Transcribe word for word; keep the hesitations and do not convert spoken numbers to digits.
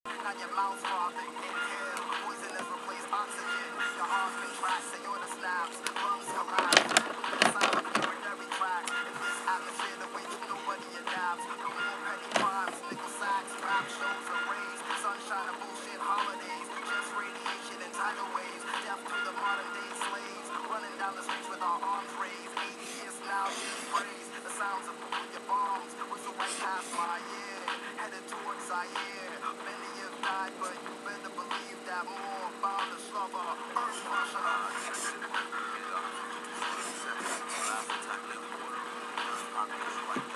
Out your mouth, father, inhale, poison has replaced oxygen, your heart's been cracked, aorta snaps, lungs collapse, the sound of urinary tracts, in this atmosphere the way that nobody adapts, criminal petty crimes, nickel sacks, rap shows and raves, sunshine and bullshit holidays, just radiation and tidal waves, death to the modern day slaves, running down the streets with our arms raised, eight years now, just praise, the sounds of nuclear bombs, whistle right past my ear, headed towards Zaire, many died, but you better believe that more found a slumber, earth crusher. Earth population